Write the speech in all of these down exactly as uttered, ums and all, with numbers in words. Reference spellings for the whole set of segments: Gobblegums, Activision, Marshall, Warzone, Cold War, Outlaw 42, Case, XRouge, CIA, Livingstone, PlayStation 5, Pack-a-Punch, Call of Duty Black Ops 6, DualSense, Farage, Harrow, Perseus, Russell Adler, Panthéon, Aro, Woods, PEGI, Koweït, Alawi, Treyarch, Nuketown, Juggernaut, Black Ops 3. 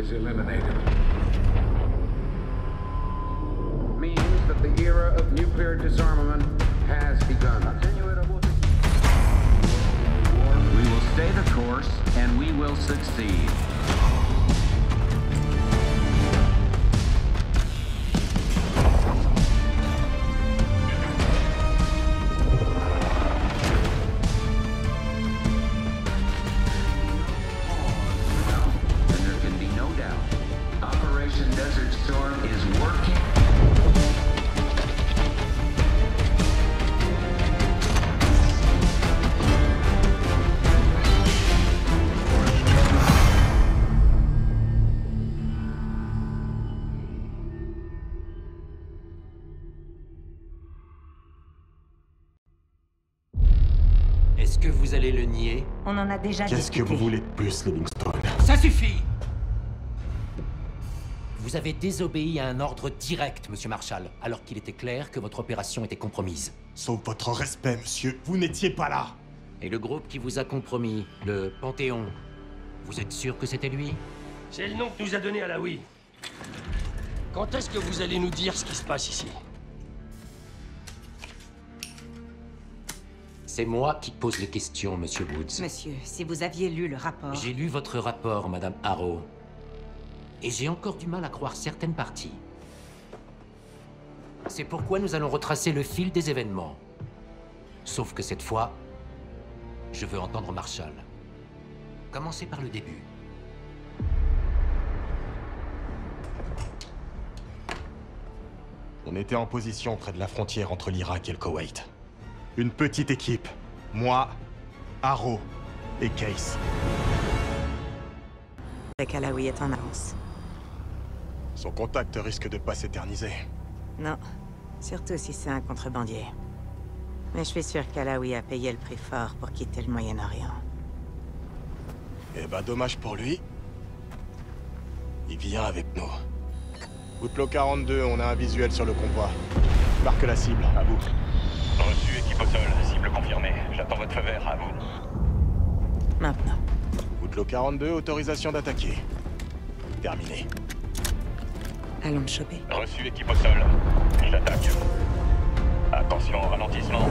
Is eliminated. Means that the era of nuclear disarmament has begun. We will stay the course, and we will succeed. On en a déjà discuté. Qu'est-ce que vous voulez de plus, Livingstone? Ça suffit! Vous avez désobéi à un ordre direct, monsieur Marshall, alors qu'il était clair que votre opération était compromise. Sauf votre respect, monsieur, vous n'étiez pas là! Et le groupe qui vous a compromis, le Panthéon, vous êtes sûr que c'était lui? C'est le nom que nous a donné Alawi. Quand est-ce que vous allez nous dire ce qui se passe ici? C'est moi qui pose les questions, monsieur Woods. Monsieur, si vous aviez lu le rapport... J'ai lu votre rapport, madame Harrow. Et j'ai encore du mal à croire certaines parties. C'est pourquoi nous allons retracer le fil des événements. Sauf que cette fois, je veux entendre Marshall. Commencez par le début. On était en position près de la frontière entre l'Irak et le Koweït. Une petite équipe. Moi, Aro et Case. Kalawi est en avance. Son contact risque de pas s'éterniser. Non. Surtout si c'est un contrebandier. Mais je suis sûr qu'Alawi a payé le prix fort pour quitter le Moyen-Orient. Eh ben, dommage pour lui. Il vient avec nous. Outlaw quarante-deux, on a un visuel sur le convoi. Marque la cible, à vous. Reçu, équipe au sol. Cible confirmée. J'attends votre feu vert, à vous. Maintenant. Outlaw quarante-deux, autorisation d'attaquer. Terminé. Allons me choper. Reçu, équipe au sol. J'attaque. Attention, ralentissement.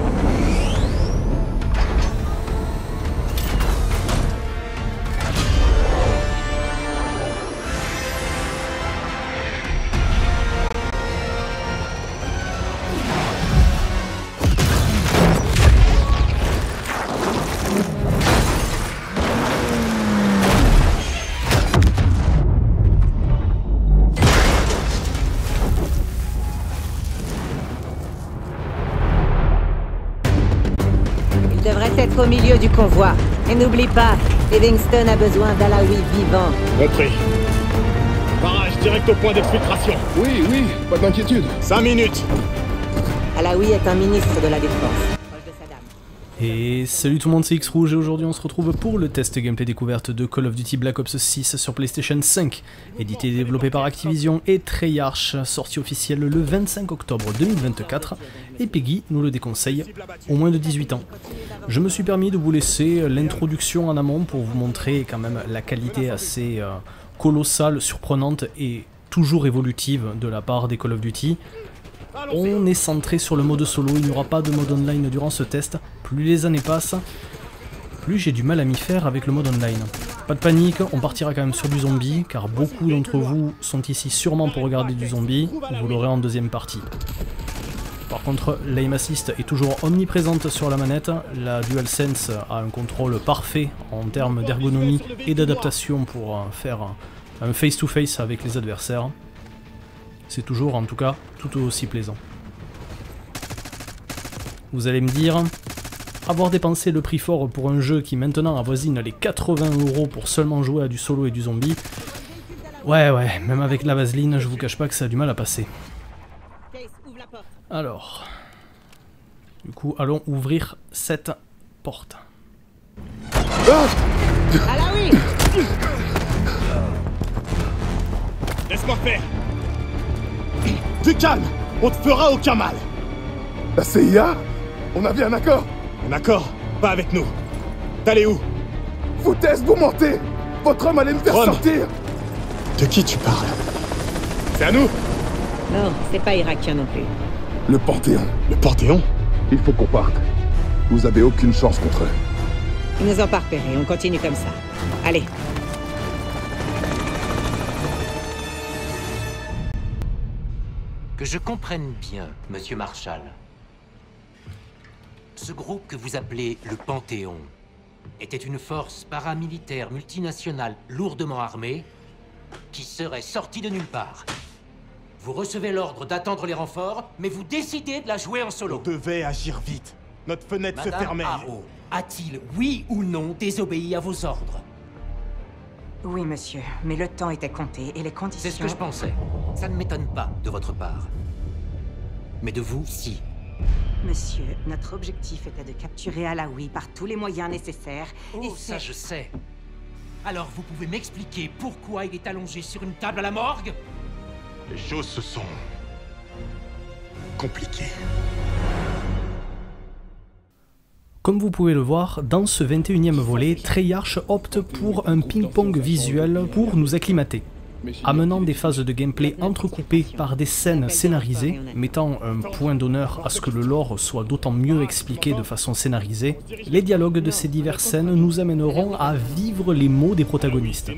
Au milieu du convoi. Et n'oublie pas, Livingstone a besoin d'Alawi vivant. Compris. Barrage direct au point d'exfiltration. Oui, oui, pas d'inquiétude. Cinq minutes. Alawi est un ministre de la Défense. Et salut tout le monde, c'est XRouge et aujourd'hui on se retrouve pour le test gameplay découverte de Call of Duty Black Ops six sur PlayStation cinq, édité et développé par Activision et Treyarch, sortie officielle le vingt-cinq octobre deux mille vingt-quatre, et PEGI nous le déconseille au moins de dix-huit ans. Je me suis permis de vous laisser l'introduction en amont pour vous montrer quand même la qualité assez colossale, surprenante et toujours évolutive de la part des Call of Duty. On est centré sur le mode solo, il n'y aura pas de mode online durant ce test. Plus les années passent, plus j'ai du mal à m'y faire avec le mode online. Pas de panique, on partira quand même sur du zombie, car beaucoup d'entre vous sont ici sûrement pour regarder du zombie, vous l'aurez en deuxième partie. Par contre, l'aim assist est toujours omniprésente sur la manette, la DualSense a un contrôle parfait en termes d'ergonomie et d'adaptation pour faire un face-to-face avec les adversaires. C'est toujours, en tout cas, tout aussi plaisant. Vous allez me dire, Avoir dépensé le prix fort pour un jeu qui maintenant avoisine les quatre-vingts euros pour seulement jouer à du solo et du zombie, ouais ouais, même avec la vaseline, je vous cache pas que ça a du mal à passer. Alors, du coup, allons ouvrir cette porte. Ah, Alawi ! Laisse-moi faire. Tu calmes, on te fera aucun mal. La C I A ? On avait un accord. Un accord ? Pas avec nous. T'allez où ? Foutaise, vous mentez. Votre homme allait me faire Rome. sortir. De qui tu parles ? C'est à nous ? Non, c'est pas irakien non plus. Le Panthéon. Le Panthéon ? Il faut qu'on parte. Vous avez aucune chance contre eux. Ils nous ont pas repérés, on continue comme ça. Allez. Que je comprenne bien, monsieur Marshall. Ce groupe que vous appelez le Panthéon était une force paramilitaire multinationale lourdement armée qui serait sortie de nulle part. Vous recevez l'ordre d'attendre les renforts, mais vous décidez de la jouer en solo. On devait agir vite. Notre fenêtre Madame se fermait. Aro a-t-il, oui ou non, désobéi à vos ordres? Oui, monsieur, mais le temps était compté et les conditions... C'est ce que je pensais. Ça ne m'étonne pas de votre part. Mais de vous, si. Monsieur, notre objectif était de capturer Alawi par tous les moyens nécessaires. Oh, et ça je sais. Alors vous pouvez m'expliquer pourquoi il est allongé sur une table à la morgue? Les choses se sont... compliquées. Comme vous pouvez le voir, dans ce vingt-et-unième volet, Treyarch opte pour un ping-pong visuel pour nous acclimater, amenant des phases de gameplay entrecoupées par des scènes scénarisées, mettant un point d'honneur à ce que le lore soit d'autant mieux expliqué de façon scénarisée. Les dialogues de ces diverses scènes nous amèneront à vivre les mots des protagonistes.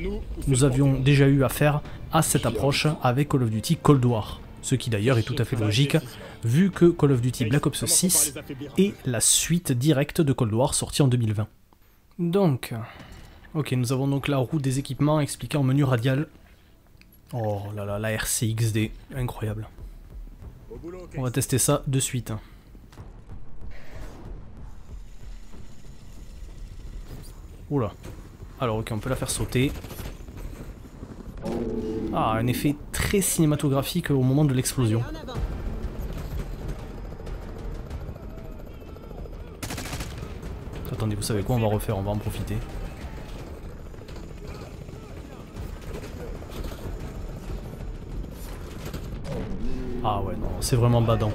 Nous avions déjà eu affaire à cette approche avec Call of Duty Cold War. Ce qui d'ailleurs est tout à fait logique, vu que Call of Duty Black Ops six est la suite directe de Cold War sortie en deux mille vingt. Donc, ok, nous avons donc la roue des équipements expliquée en menu radial. Oh là là, la R C X D, incroyable. On va tester ça de suite. Oula. Alors ok, on peut la faire sauter. Ah, un effet très cinématographique au moment de l'explosion. Attendez, vous savez quoi, on va refaire, on va en profiter. Ah ouais, non, c'est vraiment badant.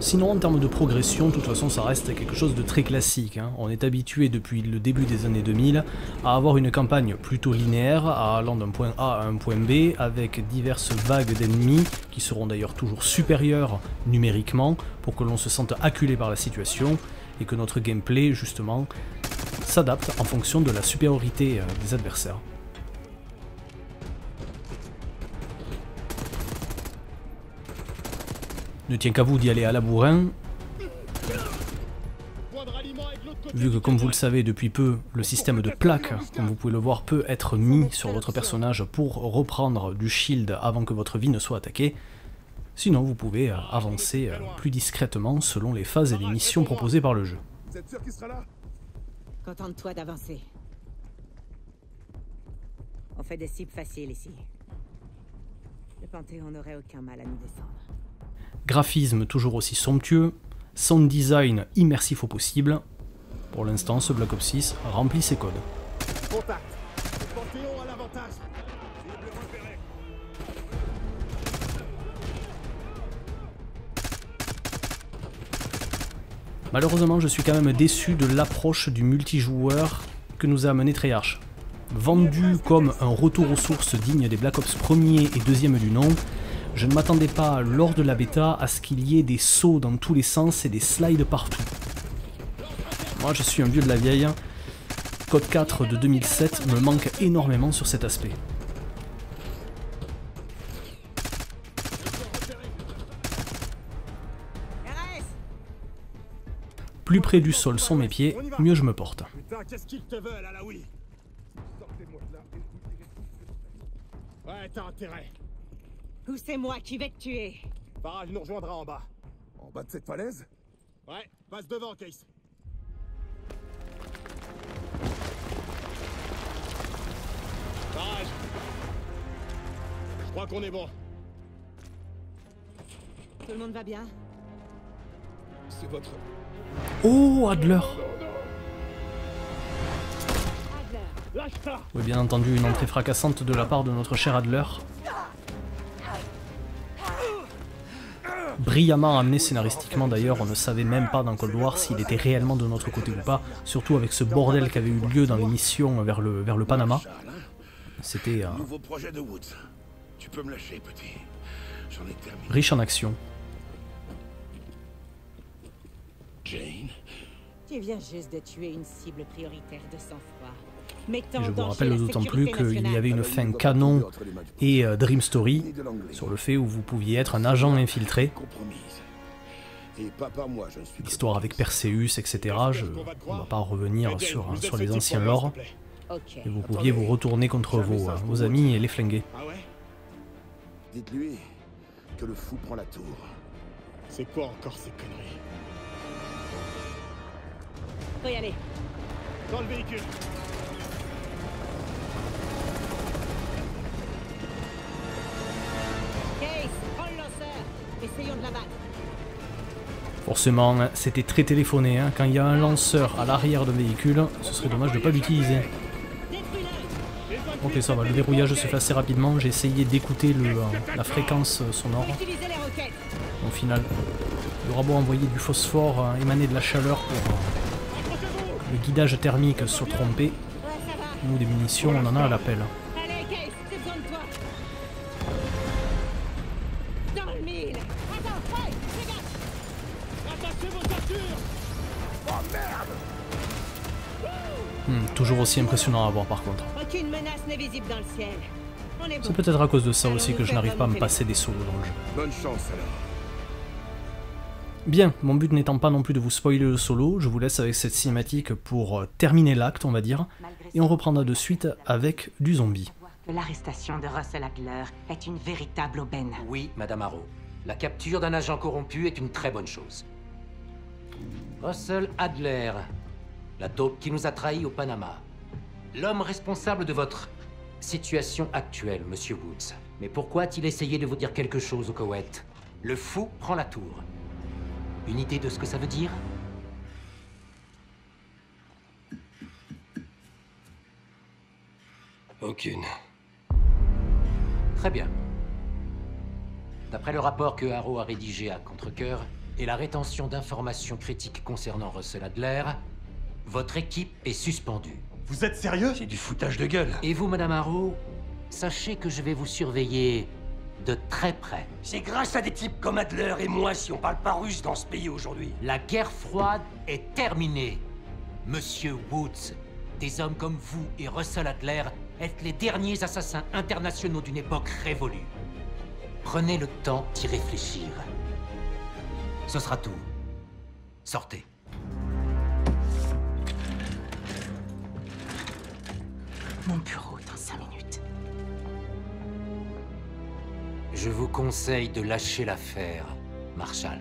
Sinon, en termes de progression, de toute façon, ça reste quelque chose de très classique, hein. On est habitué depuis le début des années deux mille à avoir une campagne plutôt linéaire, allant d'un point A à un point B, avec diverses vagues d'ennemis, qui seront d'ailleurs toujours supérieures numériquement, pour que l'on se sente acculé par la situation, et que notre gameplay, justement, s'adapte en fonction de la supériorité des adversaires. Ne tient qu'à vous d'y aller à la bourrin, vu que comme vous le savez depuis peu, le système de plaques, comme vous pouvez le voir, peut être mis sur votre personnage pour reprendre du shield avant que votre vie ne soit attaquée. Sinon vous pouvez avancer plus discrètement selon les phases et les missions proposées par le jeu. Vous êtes sûr qu'il sera là ? Contente-toi d'avancer. On fait des cibles faciles ici. Le Panthéon n'aurait aucun mal à nous descendre. Graphisme toujours aussi somptueux, sound design immersif au possible. Pour l'instant, ce Black Ops six remplit ses codes. Contact. Le Panthéon à l'avantage. Cible repérée. Malheureusement, je suis quand même déçu de l'approche du multijoueur que nous a amené Treyarch. Vendu comme un retour aux sources digne des Black Ops premier et deuxième du nom, je ne m'attendais pas, lors de la bêta, à ce qu'il y ait des sauts dans tous les sens et des slides partout. Moi, je suis un vieux de la vieille. Code quatre de deux mille sept me manque énormément sur cet aspect. Plus près du sol sont mes pieds, mieux je me porte. Putain, qu'est-ce qu'ils te veulent, Alawi ? Sortez-moi de là et vous irez tous les... Ouais, t'as intérêt. Ou c'est moi qui vais te tuer. Farage nous rejoindra en bas. En bas de cette falaise? Ouais, passe devant, Case. Farage, je crois qu'on est bon. Tout le monde va bien? C'est votre... Oh, Adler. Oui, bien entendu, une entrée fracassante de la part de notre cher Adler. Brillamment amené scénaristiquement d'ailleurs, on ne savait même pas dans Cold War s'il était réellement de notre côté ou pas, surtout avec ce bordel qui avait eu lieu dans les missions vers le, vers le Panama. C'était euh, riche en action. Jane. Tu viens juste de tuer une cible prioritaire de sang-froid. Et je vous rappelle d'autant plus qu'il y avait une fin canon et euh, Dream Story sur le fait où vous pouviez être un agent infiltré. L'histoire avec Perseus, et cetera. Je, on ne va pas revenir sur, sur les anciens lores. Et vous pouviez vous retourner contre vos, euh, vos amis et les flinguer. Dites-lui que le fou prend la tour. C'est quoi encore ces conneries? Faut y aller. Dans le véhicule. Forcément, c'était très téléphoné, hein. Quand il y a un lanceur à l'arrière d'un véhicule, ce serait dommage de ne pas l'utiliser. Ok, ça va, le verrouillage se fait assez rapidement, j'ai essayé d'écouter euh, la fréquence sonore. Au final, le robot a envoyé du phosphore euh, émané de la chaleur pour euh, le guidage thermique se tromper. Nous, des munitions, on en a à l'appel. Hmm, toujours aussi impressionnant à voir par contre. C'est peut-être à cause de ça aussi que je n'arrive pas à me passer des sauts dans le jeu. Bonne chance alors. Bien, mon but n'étant pas non plus de vous spoiler le solo, je vous laisse avec cette cinématique pour terminer l'acte, on va dire, et on reprendra de suite avec du zombie. L'arrestation de Russell Adler est une véritable aubaine. Oui, Madame Aro. La capture d'un agent corrompu est une très bonne chose. Russell Adler, la taupe qui nous a trahis au Panama. L'homme responsable de votre situation actuelle, Monsieur Woods. Mais pourquoi a-t-il essayé de vous dire quelque chose au Koweït? Le fou prend la tour. Une idée de ce que ça veut dire? Aucune. Très bien. D'après le rapport que Harrow a rédigé à contre-cœur et la rétention d'informations critiques concernant Russell Adler, votre équipe est suspendue. Vous êtes sérieux? C'est du foutage de gueule. Et vous, Madame Harrow, sachez que je vais vous surveiller de très près. C'est grâce à des types comme Adler et moi si on parle pas russe dans ce pays aujourd'hui. La guerre froide est terminée, Monsieur Woods. Des hommes comme vous et Russell Adler êtes les derniers assassins internationaux d'une époque révolue. Prenez le temps d'y réfléchir. Ce sera tout. Sortez. Mon bureau est dans cinq minutes. Je vous conseille de lâcher l'affaire, Marshall.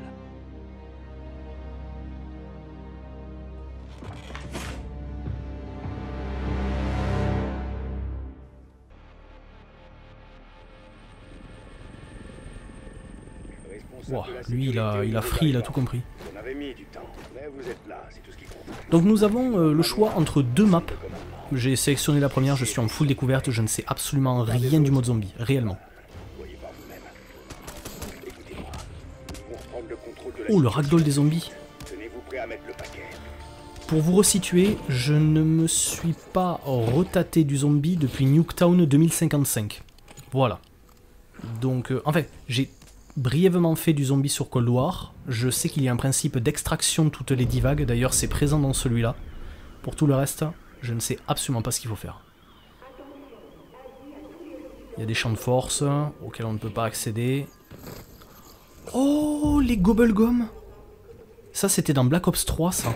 Wow, lui il a, il a fri, il a tout compris. Donc nous avons euh, le choix entre deux maps. J'ai sélectionné la première, je suis en full découverte, je ne sais absolument rien du mode zombie, réellement. Oh, le ragdoll des zombies. Pour vous resituer, je ne me suis pas retâté du zombie depuis Nuketown deux mille cinquante-cinq. Voilà. Donc, euh, en fait, j'ai... brièvement fait du zombie sur Cold War. Je sais qu'il y a un principe d'extraction de toutes les divagues, d'ailleurs c'est présent dans celui-là. Pour tout le reste, je ne sais absolument pas ce qu'il faut faire. Il y a des champs de force auxquels on ne peut pas accéder. Oh, les Gobblegums! Ça c'était dans Black Ops trois, ça.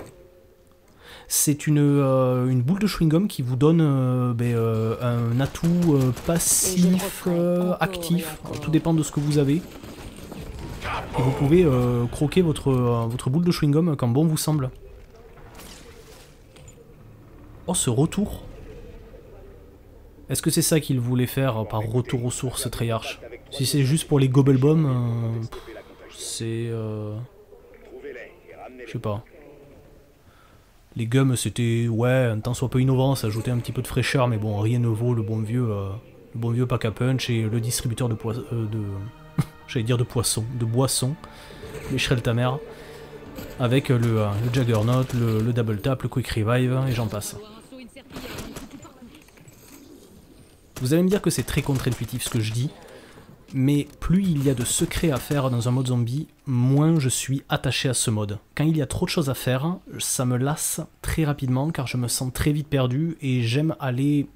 C'est une, euh, une boule de chewing-gum qui vous donne euh, ben, euh, un atout euh, passif, euh, actif, tout dépend de ce que vous avez. vous pouvez euh, croquer votre, euh, votre boule de chewing-gum quand bon vous semble. Oh, ce retour. Est-ce que c'est ça qu'ils voulaient faire par retour aux sources, Treyarch? Si c'est juste pour les Gobblegums, euh, c'est... Euh... je sais pas. Les gums, c'était, ouais, un temps soit peu innovant, ça ajoutait un petit peu de fraîcheur, mais bon, rien ne vaut le bon vieux, euh, le bon vieux Pack-a-Punch et le distributeur de poissons, euh, de... j'allais dire de poissons, de boissons, les Shrel ta mère, avec le, euh, le Juggernaut, le, le Double Tap, le Quick Revive, et j'en passe. Vous allez me dire que c'est très contre-intuitif ce que je dis, mais plus il y a de secrets à faire dans un mode zombie, moins je suis attaché à ce mode. Quand il y a trop de choses à faire, ça me lasse très rapidement car je me sens très vite perdu et j'aime aller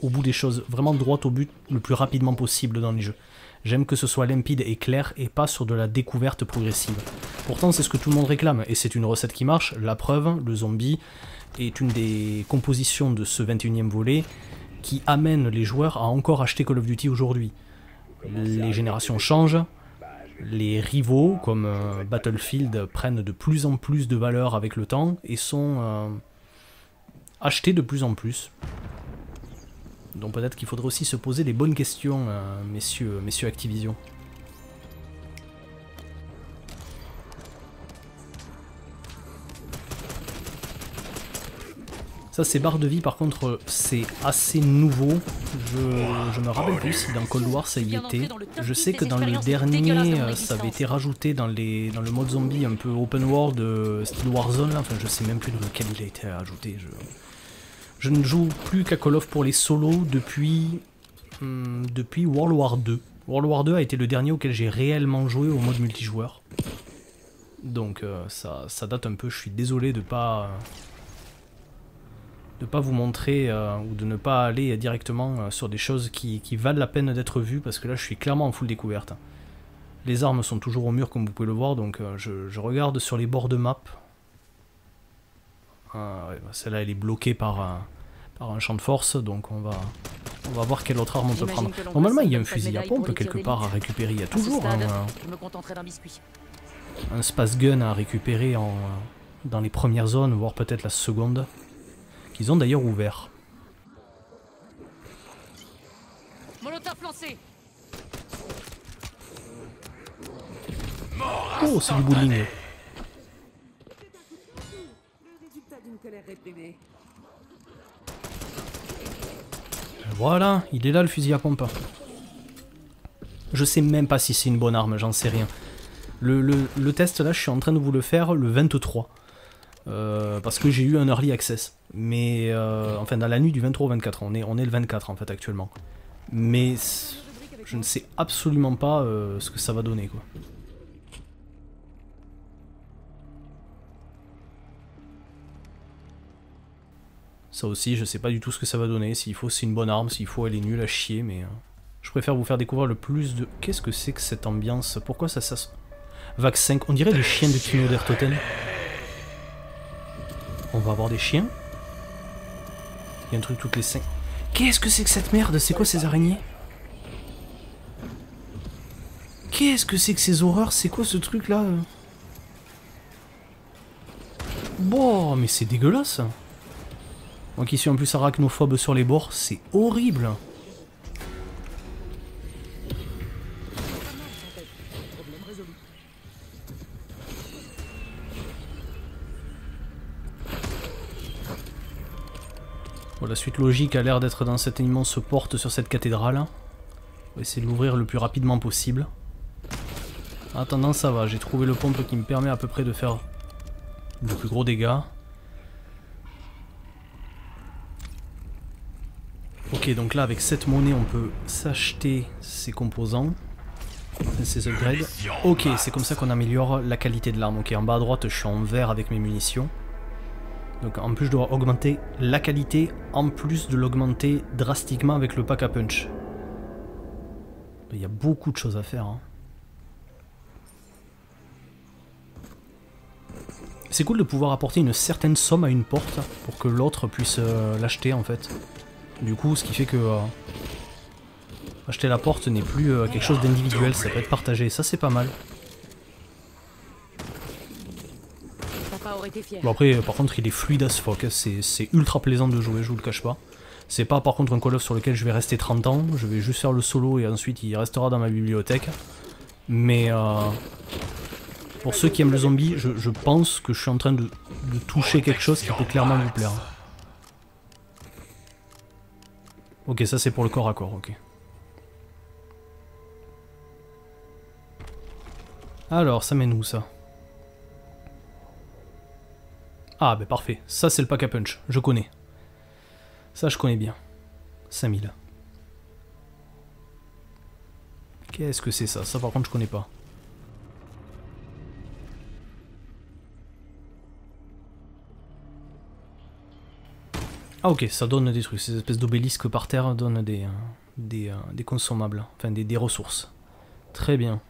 au bout des choses, vraiment droit au but le plus rapidement possible dans les jeux. J'aime que ce soit limpide et clair et pas sur de la découverte progressive. Pourtant c'est ce que tout le monde réclame et c'est une recette qui marche, la preuve, le zombie est une des compositions de ce vingt-et-unième volet qui amène les joueurs à encore acheter Call of Duty aujourd'hui. Les générations changent, les rivaux comme euh, Battlefield prennent de plus en plus de valeur avec le temps et sont euh, achetés de plus en plus. Donc peut-être qu'il faudrait aussi se poser les bonnes questions, euh, messieurs, messieurs Activision. Ça, ces barres de vie, par contre, c'est assez nouveau. Je, je me rappelle plus si dans Cold War ça y était. Je sais que dans le dernier, ça avait été rajouté dans, les, dans le mode zombie un peu open world, euh, style Warzone. Là. Enfin, je sais même plus dans lequel il a été rajouté. Je, je ne joue plus qu'à Call of pour les solos depuis, hum, depuis World War deux. World War deux a été le dernier auquel j'ai réellement joué au mode multijoueur. Donc euh, ça, ça date un peu. Je suis désolé de pas... Euh, de ne pas vous montrer euh, ou de ne pas aller directement euh, sur des choses qui, qui valent la peine d'être vues, parce que là je suis clairement en full découverte. Les armes sont toujours au mur comme vous pouvez le voir, donc euh, je, je regarde sur les bords de map. Ah, ouais, bah, celle-là elle est bloquée par, euh, par un champ de force, donc on va, on va voir quelle autre arme on peut prendre. Normalement il y a un fusil à pompe quelque part à récupérer, il y a toujours un, euh, un space gun à récupérer en, euh, dans les premières zones, voire peut-être la seconde. Ils ont d'ailleurs ouvert. Oh, c'est du bowling. Voilà, il est là le fusil à pompe. Je sais même pas si c'est une bonne arme, j'en sais rien. Le, le, le test là, je suis en train de vous le faire le vingt-trois. Euh, parce que j'ai eu un early access, mais euh, enfin dans la nuit du vingt-trois au vingt-quatre, on est, on est le vingt-quatre en fait actuellement, mais je ne sais absolument pas euh, ce que ça va donner quoi. Ça aussi je sais pas du tout ce que ça va donner, s'il faut c'est une bonne arme, s'il faut elle est nulle à chier, mais euh, je préfère vous faire découvrir le plus de... Qu'est-ce que c'est que cette ambiance? Pourquoi ça ça... Vaccin, on dirait des chiens de Kino d'Air Totem. On va avoir des chiens. Il y a un truc toutes les cinq. Qu'est-ce que c'est que cette merde? C'est quoi ces araignées? Qu'est-ce que c'est que ces horreurs? C'est quoi ce truc là? Bon, mais c'est dégueulasse. Moi qui suis en plus arachnophobe sur les bords, c'est horrible. La suite logique a l'air d'être dans cette immense porte sur cette cathédrale. On va essayer de l'ouvrir le plus rapidement possible. En attendant, ça va, j'ai trouvé le pompe qui me permet à peu près de faire de plus gros dégâts. Ok, donc là avec cette monnaie on peut s'acheter ses composants, ses upgrades. Ok, c'est comme ça qu'on améliore la qualité de l'arme. Ok, en bas à droite je suis en vert avec mes munitions. Donc en plus je dois augmenter la qualité, en plus de l'augmenter drastiquement avec le Pack-a-Punch. Il y a beaucoup de choses à faire. Hein. C'est cool de pouvoir apporter une certaine somme à une porte pour que l'autre puisse euh, l'acheter en fait. Du coup, ce qui fait que euh, acheter la porte n'est plus euh, quelque chose d'individuel, ça peut être partagé, ça c'est pas mal. Bon après par contre il est fluide as fuck, c'est ultra plaisant de jouer, je vous le cache pas. C'est pas par contre un Call of sur lequel je vais rester trente ans, je vais juste faire le solo et ensuite il restera dans ma bibliothèque. Mais euh, pour ceux qui aiment le zombie, je, je pense que je suis en train de, de toucher quelque chose qui peut clairement vous plaire. Ok, ça c'est pour le corps à corps, ok. Alors, ça mène où ça? Ah bah parfait, ça c'est le Pack-a-Punch, je connais. Ça je connais bien. cinq mille. Qu'est-ce que c'est ça? Ça par contre je connais pas. Ah ok, ça donne des trucs, ces espèces d'obélisques par terre donnent des, des, des consommables, enfin des, des ressources. Très bien.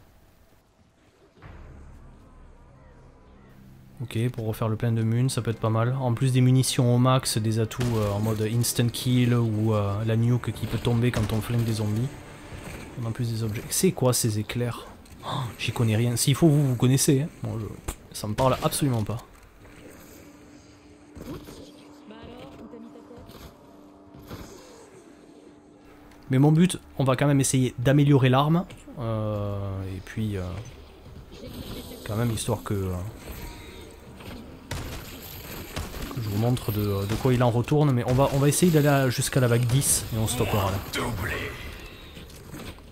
Ok, pour refaire le plein de mun, ça peut être pas mal. En plus des munitions au max, des atouts euh, en mode instant kill ou euh, la nuke qui peut tomber quand on flingue des zombies. En plus des objets. C'est quoi ces éclairs? Oh, j'y connais rien. S'il faut, vous vous connaissez. Hein. Bon, je... ça me parle absolument pas. Mais mon but, on va quand même essayer d'améliorer l'arme. Euh, et puis, euh, quand même histoire que... Euh, je vous montre de, de quoi il en retourne, mais on va, on va essayer d'aller jusqu'à la vague dix et on stoppera là.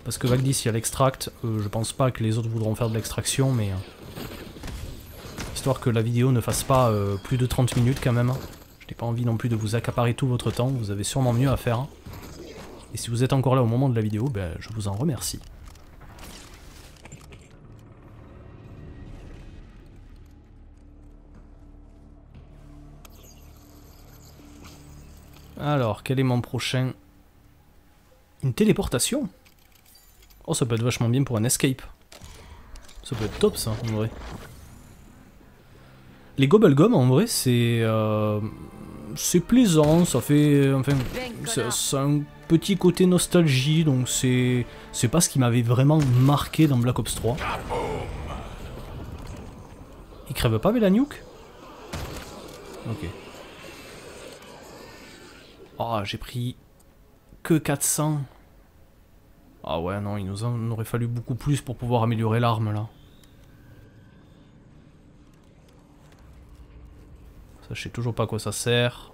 Parce que vague dix il y a l'extract, euh, je pense pas que les autres voudront faire de l'extraction, mais euh, histoire que la vidéo ne fasse pas euh, plus de trente minutes quand même. Je n'ai pas envie non plus de vous accaparer tout votre temps, vous avez sûrement mieux à faire. Et si vous êtes encore là au moment de la vidéo, ben, je vous en remercie. Alors, quel est mon prochain? Une téléportation? Oh, ça peut être vachement bien pour un escape. Ça peut être top ça, en vrai. Les Gobblegums, en vrai, c'est... Euh, c'est plaisant, ça fait... Enfin, c'est un petit côté nostalgie, donc c'est... C'est pas ce qui m'avait vraiment marqué dans Black Ops trois. Il crève pas avec la nuke? Ok. Ah, oh, j'ai pris que quatre cents. Ah ouais, non, il nous en aurait fallu beaucoup plus pour pouvoir améliorer l'arme, là. Ça, je sais toujours pas à quoi ça sert.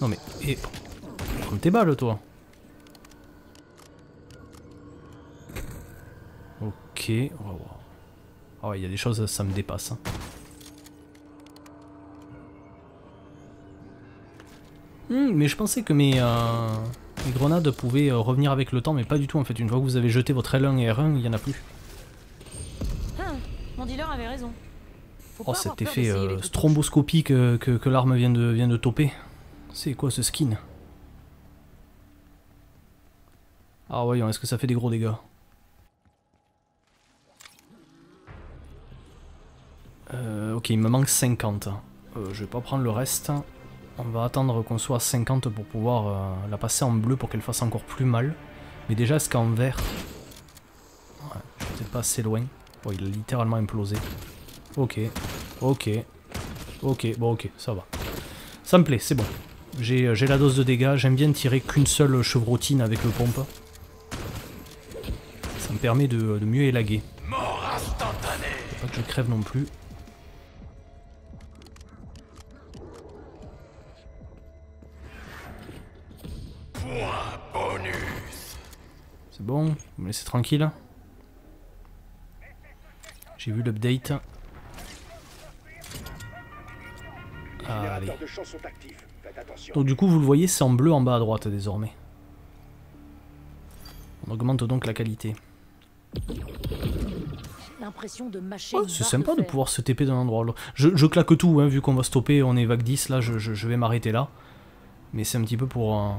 Non mais, et... Prends tes balles, toi. Ok, on va voir. Ah ouais, il y a des choses, ça me dépasse, hein. Mmh, mais je pensais que mes, euh, mes grenades pouvaient euh, revenir avec le temps, mais pas du tout en fait. Une fois que vous avez jeté votre L un et R un, il n'y en a plus. Hum, mon dealer avait raison. Faut oh, cet effet euh, stromboscopique que, que, que l'arme vient de, vient de toper. C'est quoi ce skin? Ah, voyons, est-ce que ça fait des gros dégâts? euh, Ok, il me manque cinquante. Euh, je vais pas prendre le reste. On va attendre qu'on soit à cinquante pour pouvoir euh, la passer en bleu pour qu'elle fasse encore plus mal. Mais déjà, est-ce qu'en vert... Ouais, je suis peut-être pas assez loin. Oh, il a littéralement implosé. Ok, ok, ok, bon ok, ça va. Ça me plaît, c'est bon. J'ai j'ai la dose de dégâts, j'aime bien tirer qu'une seule chevrotine avec le pompe. Ça me permet de, de mieux élaguer. Mort instantanée. Faut pas que je crève non plus. C'est bon, vous me laissez tranquille. J'ai vu l'update. Ah, allez. Donc du coup vous le voyez, c'est en bleu en bas à droite désormais. On augmente donc la qualité. Oh, c'est sympa de pouvoir se T P d'un endroit à l'autre. Je, je claque tout, hein, vu qu'on va stopper, on est vague dix là, je, je, je vais m'arrêter là. Mais c'est un petit peu pour... Euh...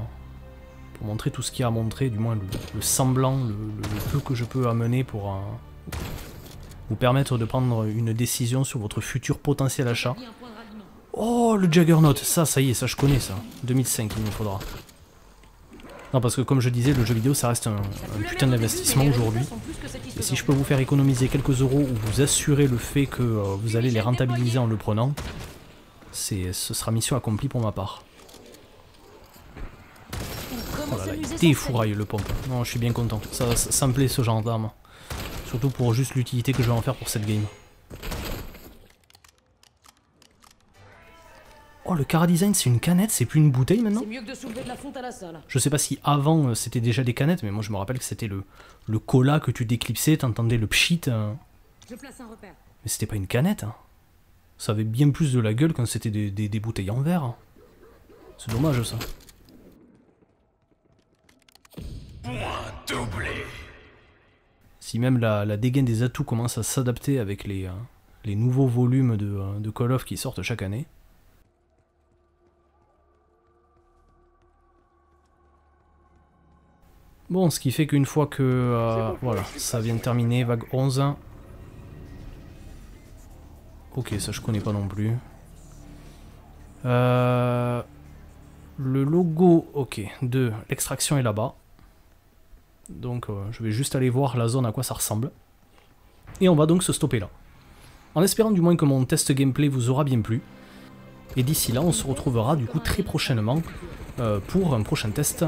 Pour montrer tout ce qu'il y a à montrer, du moins le, le semblant, le, le peu que je peux amener pour euh, vous permettre de prendre une décision sur votre futur potentiel achat. Oh, le Juggernaut, ça, ça y est, ça je connais ça. deux mille cinq, il me faudra. Non, parce que comme je disais, le jeu vidéo ça reste un, un putain d'investissement aujourd'hui. Et si je peux vous faire économiser quelques euros ou vous assurer le fait que euh, vous allez les rentabiliser en le prenant, ce sera mission accomplie pour ma part. Oh là là, il défouraille le pompe. Non, je suis bien content. Ça, ça, ça me plaît ce genre d'arme. Surtout pour juste l'utilité que je vais en faire pour cette game. Oh, le Chara-Design, c'est une canette, c'est plus une bouteille maintenant. Mieux que de soulever de la fonte à la salle. Je sais pas si avant c'était déjà des canettes, mais moi je me rappelle que c'était le, le cola que tu déclipsais, t'entendais le pchit. Hein. Je place un repère. Mais c'était pas une canette. Hein. Ça avait bien plus de la gueule quand c'était des, des, des bouteilles en verre. Hein. C'est dommage ça. Doublé. Si même la, la dégaine des atouts commence à s'adapter avec les, euh, les nouveaux volumes de, euh, de Call of qui sortent chaque année. Bon, ce qui fait qu'une fois que... Euh, voilà, ça vient de terminer, vague onze. Ok, ça je connais pas non plus. Euh, le logo, ok, de l'extraction est là-bas. Donc euh, je vais juste aller voir la zone à quoi ça ressemble. Et on va donc se stopper là. En espérant du moins que mon test gameplay vous aura bien plu. Et d'ici là, on se retrouvera du coup très prochainement euh, pour un prochain test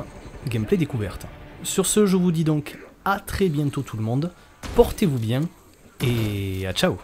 gameplay découverte. Sur ce, je vous dis donc à très bientôt tout le monde, portez-vous bien et à ciao!